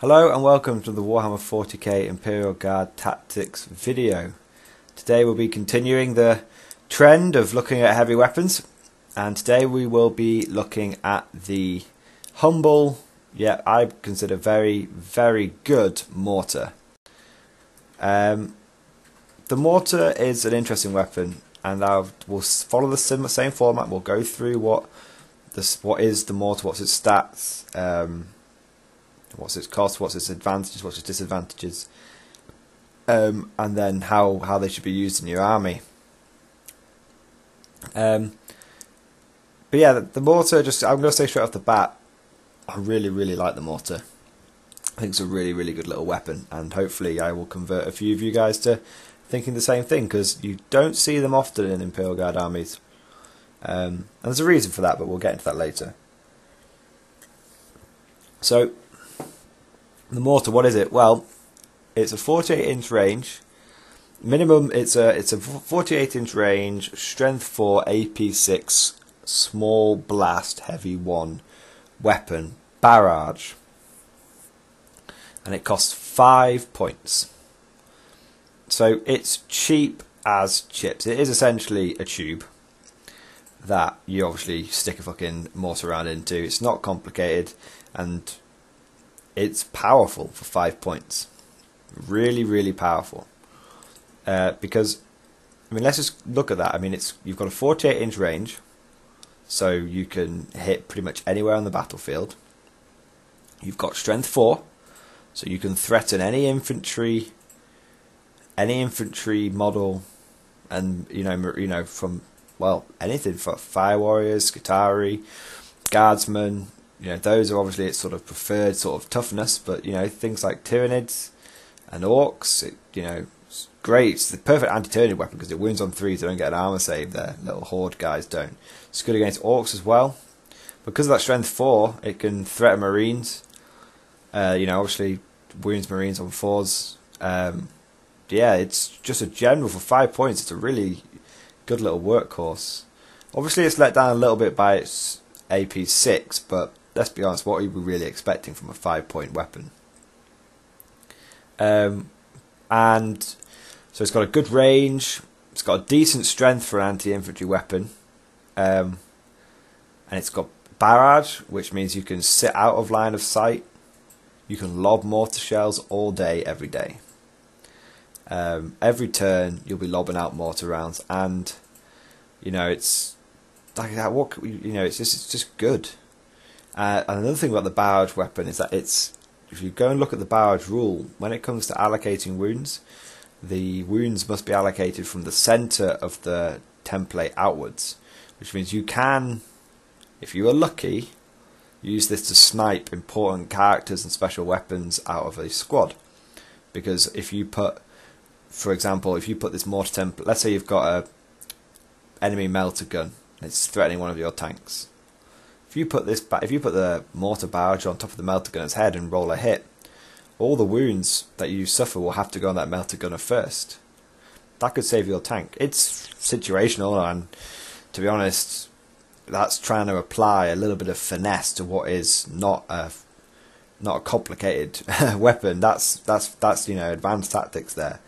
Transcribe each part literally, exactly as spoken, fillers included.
Hello and welcome to the Warhammer forty K Imperial Guard Tactics video. Today we'll be continuing the trend of looking at heavy weapons, and today we will be looking at the humble, yet I consider very, very good mortar. Um, the mortar is an interesting weapon, and I will follow the same format. We'll go through what this, what is the mortar, what's its stats, um, what's its cost, what's its advantages, what's its disadvantages, um, and then how, how they should be used in your army. Um, but yeah, the, the mortar, just I'm going to say straight off the bat, I really, really like the mortar. I think it's a really, really good little weapon, and hopefully I will convert a few of you guys to thinking the same thing, because you don't see them often in Imperial Guard armies. Um, and there's a reason for that, but we'll get into that later. So, the mortar, what is it? Well, it's a forty-eight inch range. Minimum, it's a it's a forty-eight inch range, strength four, A P six, small blast, heavy one, weapon, barrage, and it costs five points. So it's cheap as chips. It is essentially a tube that you obviously stick a fucking mortar round into. It's not complicated, and it's powerful for five points. Really, really powerful. Uh, because, I mean, let's just look at that. I mean, it's you've got a forty-eight inch range, so you can hit pretty much anywhere on the battlefield. You've got strength four, so you can threaten any infantry, any infantry model, and you know, you know, from well, anything for fire warriors, Skitarii, guardsmen. You know, those are obviously its sort of preferred sort of toughness, but you know, things like Tyranids and Orcs, it, you know, it's great. It's the perfect anti-Tyranid weapon because it wounds on three, so they don't get an armor save there. Little horde guys don't. It's good against Orcs as well. Because of that strength four, it can threaten Marines. Uh, you know, obviously wounds Marines on fours. Um, yeah, it's just a general for five points. It's a really good little workhorse. Obviously, it's let down a little bit by its A P six, but let's be honest, what are you really expecting from a five-point weapon? Um, and so it's got a good range. It's got a decent strength for an anti-infantry weapon. Um, and it's got barrage, which means you can sit out of line of sight. You can lob mortar shells all day, every day. Um, every turn, you'll be lobbing out mortar rounds. And, you know, it's like that. What, you know, it's just, it's just good. Uh, and another thing about the barrage weapon is that it's, if you go and look at the barrage rule, when it comes to allocating wounds, the wounds must be allocated from the centre of the template outwards, which means you can, if you are lucky, use this to snipe important characters and special weapons out of a squad. Because if you put, for example, if you put this mortar template, let's say you've got a enemy melter gun, and it's threatening one of your tanks. If you put this, if you put the mortar barrage on top of the melter gunner's head and roll a hit, all the wounds that you suffer will have to go on that melter gunner first. That could save your tank. It's situational, and to be honest, that's trying to apply a little bit of finesse to what is not a not a complicated weapon. That's that's that's you know, advanced tactics there.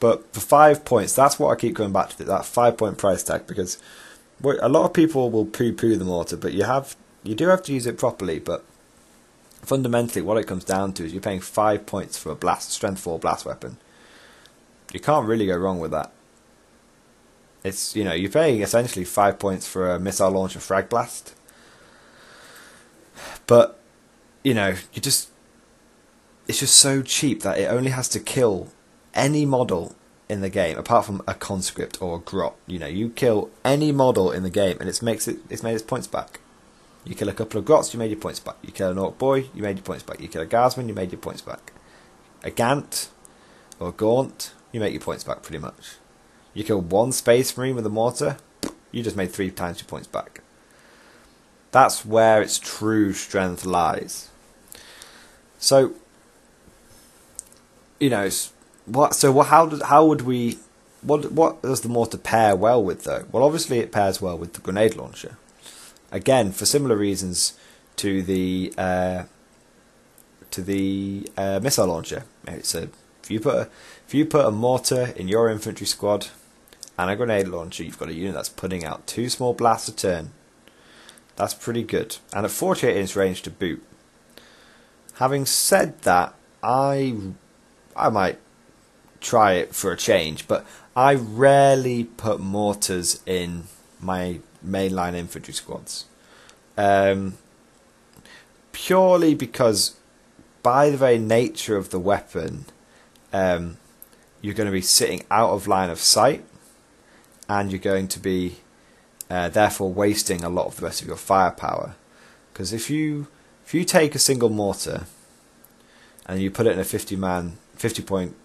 But for five points, that's what I keep going back to, that five point price tag, because a lot of people will poo-poo the mortar, but you have you do have to use it properly. But fundamentally, what it comes down to is you're paying five points for a blast, strength four blast weapon. You can't really go wrong with that. It's you know you're paying essentially five points for a missile launcher frag blast, but you know you just it's just so cheap that it only has to kill any model in the game, apart from a conscript or a grot. You know, you kill any model in the game, and it's makes it it's made its points back. You kill a couple of grots, you made your points back. You kill an orc boy, you made your points back. You kill a guardsman, you made your points back. A gant or a gaunt, you make your points back pretty much. You kill one space marine with a mortar, you just made three times your points back. That's where its true strength lies. So, you know, it's What so? What, how does how would we? What what does the mortar pair well with though? Well, obviously it pairs well with the grenade launcher. Again, for similar reasons to the uh, to the uh, missile launcher. It said if you put a, if you put a mortar in your infantry squad and a grenade launcher, you've got a unit that's putting out two small blasts a turn. That's pretty good, and at forty-eight inch range to boot. Having said that, I I might try it for a change, but I rarely put mortars in my mainline infantry squads, um, purely because by the very nature of the weapon, um, you're going to be sitting out of line of sight, and you're going to be uh, therefore wasting a lot of the rest of your firepower. Because if you if you take a single mortar and you put it in a fifty man fifty point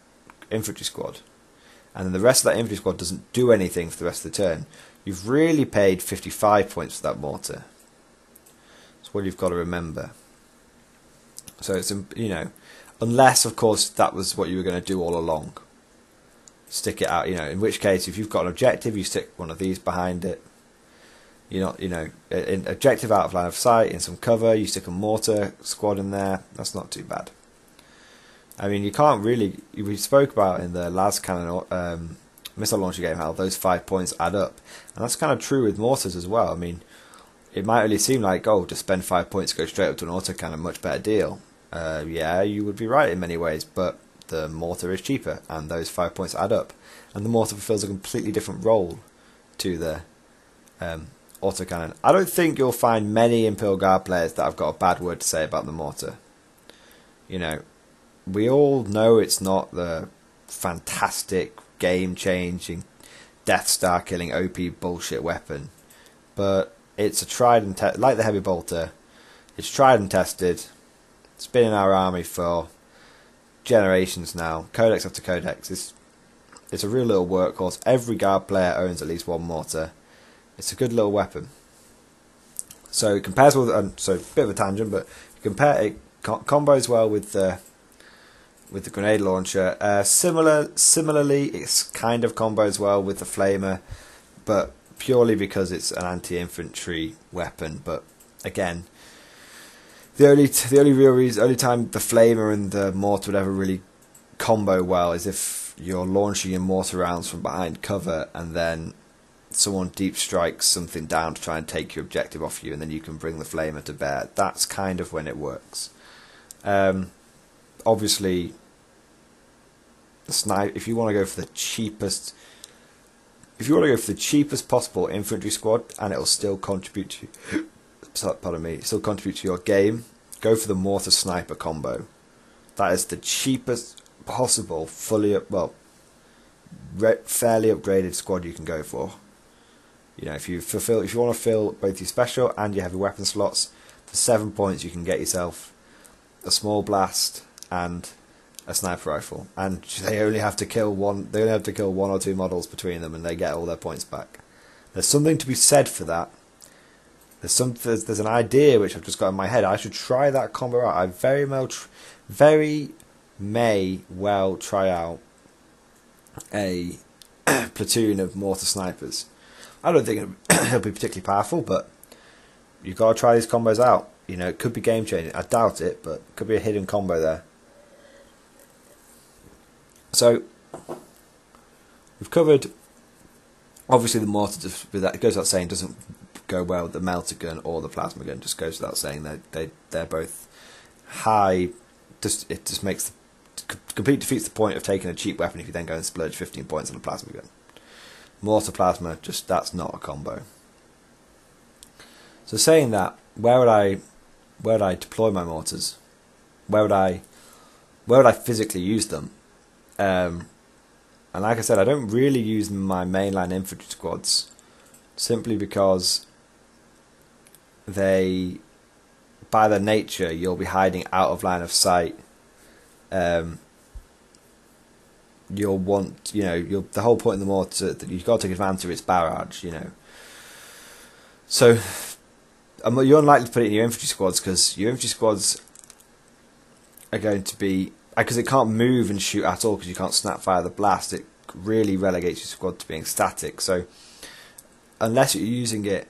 infantry squad, and then the rest of that infantry squad doesn't do anything for the rest of the turn, you've really paid fifty-five points for that mortar. That's what you've got to remember. So it's, you know, unless of course that was what you were going to do all along, stick it out, you know, in which case if you've got an objective, you stick one of these behind it. You're not, you know, in objective out of line of sight, in some cover, you stick a mortar squad in there. That's not too bad. I mean, you can't really, we spoke about in the Lasgun um, missile launcher game how those five points add up, and that's kind of true with mortars as well. I mean, it might really seem like, oh, to spend five points to go straight up to an autocannon, much better deal. Uh, yeah, you would be right in many ways, but the mortar is cheaper, and those five points add up, and the mortar fulfills a completely different role to the um, autocannon. I don't think you'll find many Imperial Guard players that have got a bad word to say about the mortar. You know, we all know it's not the fantastic, game-changing, Death Star-killing, O P bullshit weapon, but it's a tried and tested, like the Heavy Bolter, it's tried and tested, it's been in our army for generations now, codex after codex. It's, it's a real little workhorse. Every Guard player owns at least one mortar. It's a good little weapon. So it compares with, um, so a bit of a tangent, but compare it co combos well with the with the grenade launcher. Uh, similar, similarly, it's kind of combos well with the flamer, but purely because it's an anti-infantry weapon. But again, the only t the only real reason, only time the flamer and the mortar would ever really combo well is if you're launching your mortar rounds from behind cover, and then someone deep strikes something down to try and take your objective off you, and then you can bring the flamer to bear. That's kind of when it works. Um, obviously, the snipe, if you want to go for the cheapest, if you want to go for the cheapest possible infantry squad, and it'll still contribute to, pardon me, still contribute to your game, go for the mortar sniper combo. That is the cheapest possible, fully up, well, re fairly upgraded squad you can go for. You know, if you fulfill, if you want to fill both your special and your heavy weapon slots, for seven points you can get yourself a small blast and a sniper rifle, and they only have to kill one. They only have to kill one or two models between them, and they get all their points back. There's something to be said for that. There's some. There's, there's an idea which I've just got in my head. I should try that combo out. I very well, tr very may well try out a platoon of mortar snipers. I don't think it'll be particularly powerful, but you've got to try these combos out. You know, it could be game changing. I doubt it, but it could be a hidden combo there. So we've covered, obviously the mortar, it goes without saying, doesn't go well with the melter gun or the plasma gun. Just goes without saying they they they're both high. Just it just makes the, complete defeats the point of taking a cheap weapon if you then go and splurge fifteen points on a plasma gun. Mortar plasma, just that's not a combo. So saying that, where would I where would I deploy my mortars? Where would I where would I physically use them? Um, and like I said, I don't really use my mainline infantry squads simply because they, by their nature, you'll be hiding out of line of sight. Um, you'll want, you know, you'll, the whole point of the mortar that you've got to take advantage of its barrage, you know. So you're unlikely to put it in your infantry squads because your infantry squads are going to be, because it can't move and shoot at all because you can't snap fire the blast. It really relegates your squad to being static. So unless you're using it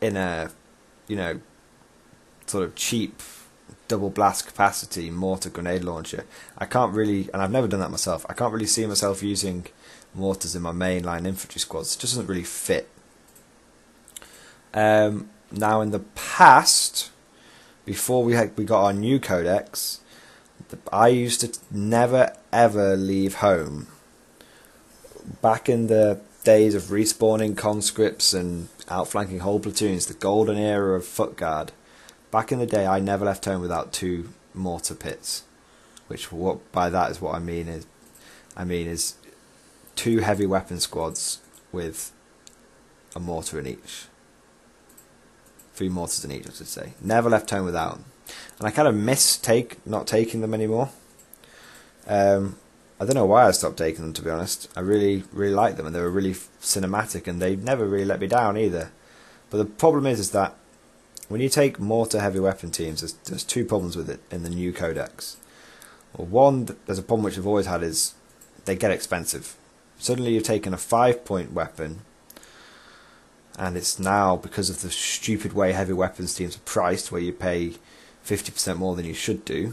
in a, you know, sort of cheap double blast capacity mortar grenade launcher. I can't really, and I've never done that myself, I can't really see myself using mortars in my mainline infantry squads. It just doesn't really fit. Um, now in the past, before we had, we got our new codex, I used to never ever leave home. Back in the days of respawning conscripts and outflanking whole platoons, the golden era of Foot Guard, back in the day I never left home without two mortar pits, which what by that is what I mean is I mean is two heavy weapon squads with a mortar in each. Three mortars in each, I should say. Never left home without them. And I kind of miss take not taking them anymore. Um, I don't know why I stopped taking them, to be honest. I really, really liked them, and they were really cinematic, and they never really let me down either. But the problem is, is that when you take mortar heavy weapon teams, there's, there's two problems with it in the new codex. Well, one, there's a problem which I've always had, is they get expensive. Suddenly you've taken a five-point weapon, and it's now, because of the stupid way heavy weapons teams are priced, where you pay fifty percent more than you should do,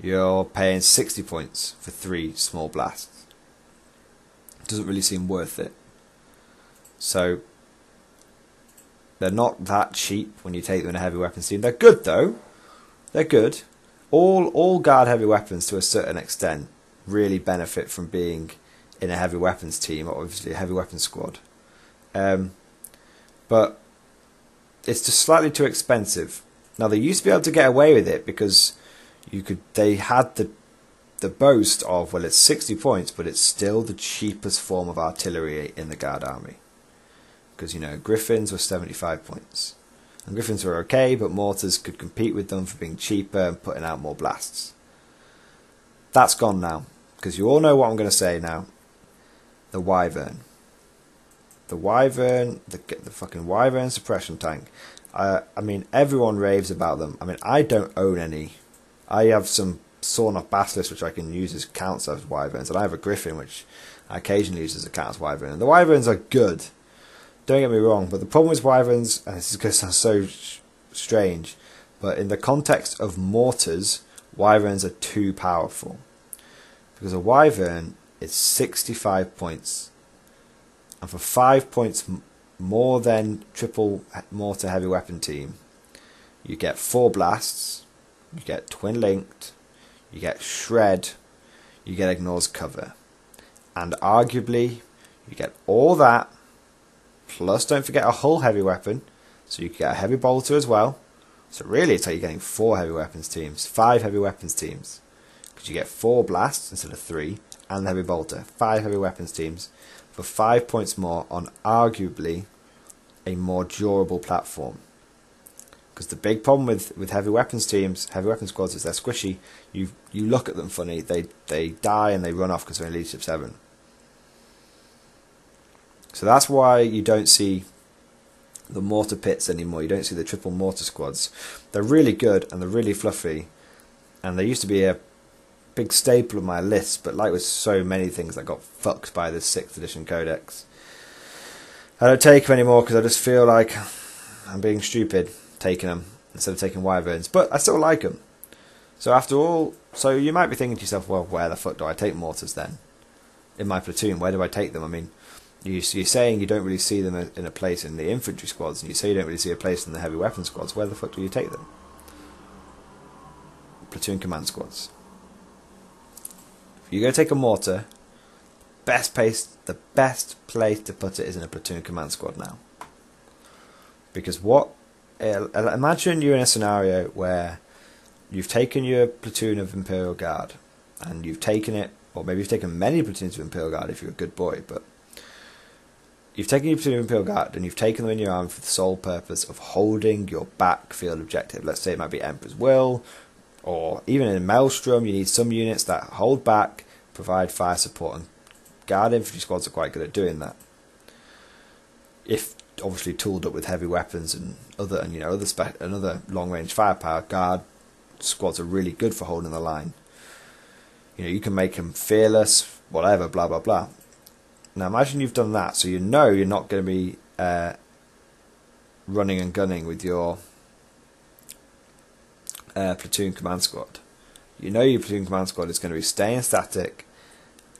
you're paying sixty points for three small blasts. It doesn't really seem worth it. So they're not that cheap when you take them in a heavy weapons team. They're good though. They're good. All all guard heavy weapons to a certain extent really benefit from being in a heavy weapons team, or obviously a heavy weapons squad. Um, but it's just slightly too expensive. Now they used to be able to get away with it because you could. They had the the boast of, well, it's sixty points, but it's still the cheapest form of artillery in the Guard Army. Because, you know, Griffins were seventy-five points. And Griffins were okay, but Mortars could compete with them for being cheaper and putting out more blasts. That's gone now. Because you all know what I'm going to say now. The Wyvern. The Wyvern, the, the fucking Wyvern suppression tank. Uh, I mean, everyone raves about them. I mean, I don't own any. I have some sawn off basilisks which I can use as counts as wyverns, and I have a griffin which I occasionally use as a count as wyvern. And the wyverns are good, don't get me wrong, but the problem with wyverns, and this is going to sound so strange, but in the context of mortars, wyverns are too powerful. Because a wyvern is sixty-five points, and for five points more than triple mortar heavy weapon team, you get four blasts, you get twin linked, you get shred, you get ignores cover, and arguably you get all that plus, don't forget, a hull heavy weapon, so you get a heavy bolter as well. So really it's like you're getting four heavy weapons teams, five heavy weapons teams, because you get four blasts instead of three and the heavy bolter. Five heavy weapons teams for five points more on arguably a more durable platform. Because the big problem with, with heavy weapons teams, heavy weapons squads, is they're squishy. You you look at them funny, they they die and they run off because they're in leadership seven. So that's why you don't see the mortar pits anymore. You don't see the triple mortar squads. They're really good and they're really fluffy, and they used to be a big staple of my list. But like with so many things that got fucked by the sixth edition codex, I don't take them anymore because I just feel like I'm being stupid taking them instead of taking wyverns, but I still like them. So after all, so you might be thinking to yourself, well, where the fuck do I take mortars then in my platoon? Where do I take them? I mean, you, you're saying you don't really see them in a place in the infantry squads, and you say you don't really see a place in the heavy weapon squads. Where the fuck do you take them? Platoon command squads. If you go take a mortar, best place, the best place to put it is in a platoon command squad now, because what imagine you're in a scenario where you've taken your platoon of Imperial Guard, and you've taken it, or maybe you've taken many platoons of Imperial Guard if you're a good boy, but you've taken your platoon of Imperial Guard and you've taken them in your arm for the sole purpose of holding your backfield objective. Let's say it might be Emperor's Will, or even in Maelstrom you need some units that hold back, provide fire support, and Guard infantry squads are quite good at doing that, if obviously tooled up with heavy weapons and other and you know other spe another long range firepower. Guard squads are really good for holding the line. You know, you can make them fearless, whatever, blah blah blah. Now imagine you've done that, so you know you're not going to be uh, running and gunning with your uh, platoon command squad. You know your platoon command squad is going to be staying static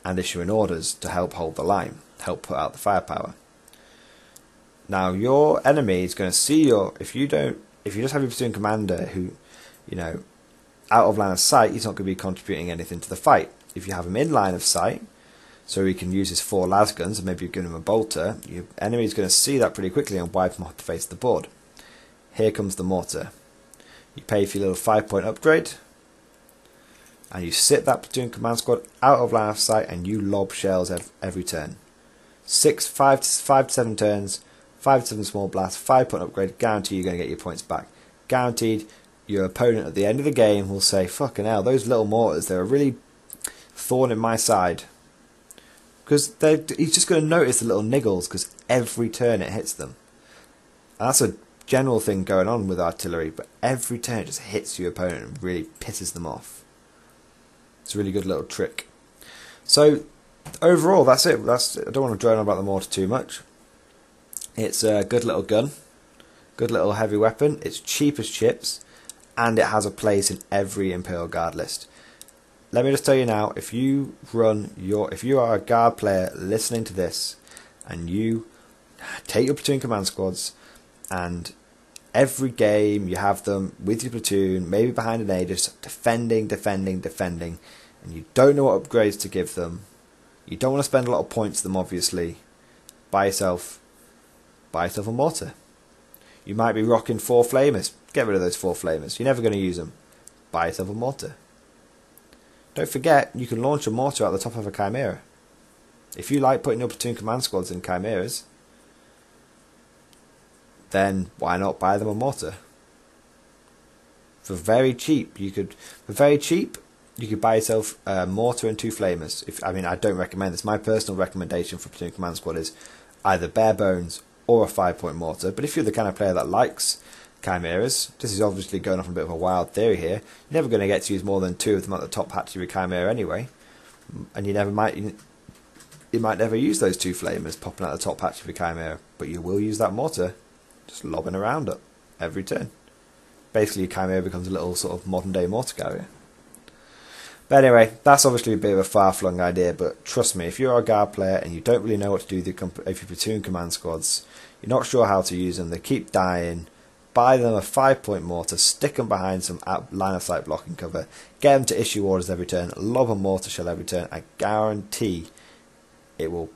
and issuing orders to help hold the line, help put out the firepower. Now your enemy is going to see your, if you don't, if you just have your platoon commander who, you know, out of line of sight, he's not going to be contributing anything to the fight. If you have him in line of sight, so he can use his four Lasguns, and maybe you've given him a bolter, your enemy is going to see that pretty quickly and wipe him off the face of the board. Here comes the mortar. You pay for your little five-point upgrade, and you sit that platoon command squad out of line of sight, and you lob shells every turn. Six, five, five to seven turns, five to seven small blasts, five-point upgrade, guarantee you're going to get your points back. Guaranteed, your opponent at the end of the game will say, fucking hell, those little mortars, they're a really thorn in my side. Because he's just going to notice the little niggles, because every turn it hits them. And that's a general thing going on with artillery, but every turn it just hits your opponent and really pisses them off. It's a really good little trick. So, overall, that's it. That's I don't want to drone on about the mortar too much. It's a good little gun, good little heavy weapon. It's cheap as chips, and it has a place in every Imperial Guard list. Let me just tell you now, if you run your, if you are a guard player listening to this, and you take your platoon command squads, and every game you have them with your platoon, maybe behind an Aegis, defending, defending, defending, and you don't know what upgrades to give them, you don't want to spend a lot of points to them obviously, buy yourself, buy yourself a mortar. You might be rocking four flamers, get rid of those four flamers, you're never going to use them, buy yourself a mortar. Don't forget, you can launch a mortar at the top of a Chimera. If you like putting your platoon command squads in Chimeras, then why not buy them a mortar? For very cheap, you could. For very cheap, you could buy yourself a mortar and two flamers. If I mean, I don't recommend this. My personal recommendation for platoon command squad is either bare bones or a five-point mortar. But if you're the kind of player that likes Chimeras, this is obviously going off a bit of a wild theory here, you're never going to get to use more than two of them at the top hatchery with Chimera anyway, and you never might you might never use those two flamers popping out the top hatchery with Chimera, but you will use that mortar just lobbing around up every turn. Basically your Chimera becomes a little sort of modern day mortar carrier. But anyway, that's obviously a bit of a far-flung idea, but trust me, if you're a guard player and you don't really know what to do with your, if your platoon command squads, you're not sure how to use them, they keep dying, buy them a five-point mortar, stick them behind some line-of-sight blocking cover, get them to issue orders every turn, lob a mortar shell every turn, I guarantee it will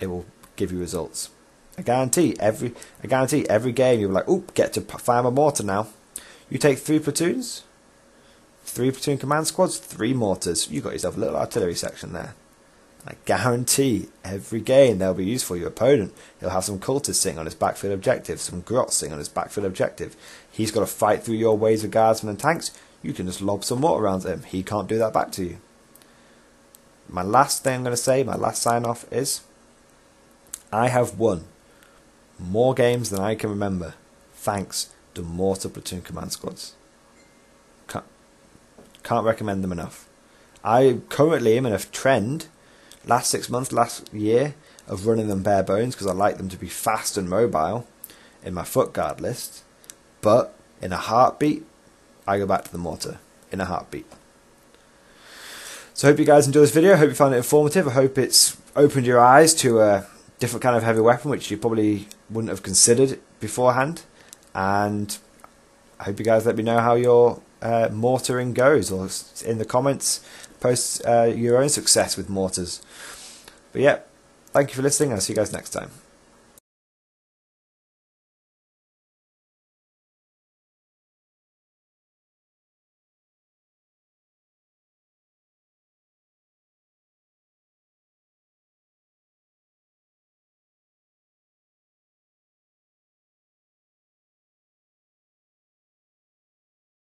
it will give you results. I guarantee every I guarantee every game you'll be like, oop, get to fire my mortar now. You take three platoons, three platoon command squads, three mortars, you got yourself a little artillery section there. I guarantee every game they'll be useful. Your opponent, he'll have some cultists sitting on his backfield objective, some grots sitting on his backfield objective. He's got to fight through your waves of guardsmen and tanks. You can just lob some mortar rounds at him. He can't do that back to you. My last thing I'm going to say, my last sign-off is, I have won more games than I can remember thanks to mortar platoon command squads. Can't, can't recommend them enough. I currently am in a trend, last six months, last year, of running them bare bones because I like them to be fast and mobile in my foot guard list. But in a heartbeat, I go back to the mortar. In a heartbeat. So I hope you guys enjoyed this video. I hope you found it informative. I hope it's opened your eyes to a different kind of heavy weapon which you probably wouldn't have considered beforehand. And I hope you guys let me know how your uh, mortaring goes, or in the comments. Post uh, your own success with mortars. But yeah, thank you for listening, and I'll see you guys next time.